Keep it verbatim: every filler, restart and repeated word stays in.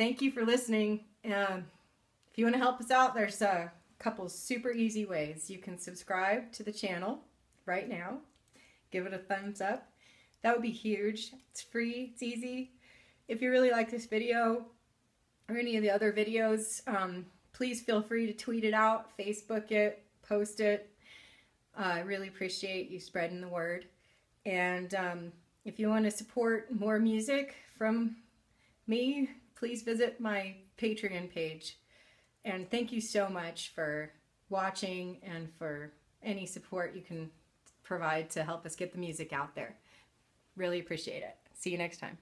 Thank you for listening. Um, if you want to help us out, there's a couple super easy ways. You can subscribe to the channel right now. Give it a thumbs up. That would be huge. It's free. It's easy. If you really like this video or any of the other videos, um, please feel free to tweet it out, Facebook it, post it. Uh, I really appreciate you spreading the word. And um, if you want to support more music from me, please visit my Patreon page. And thank you so much for watching and for any support you can provide to help us get the music out there. Really appreciate it. See you next time.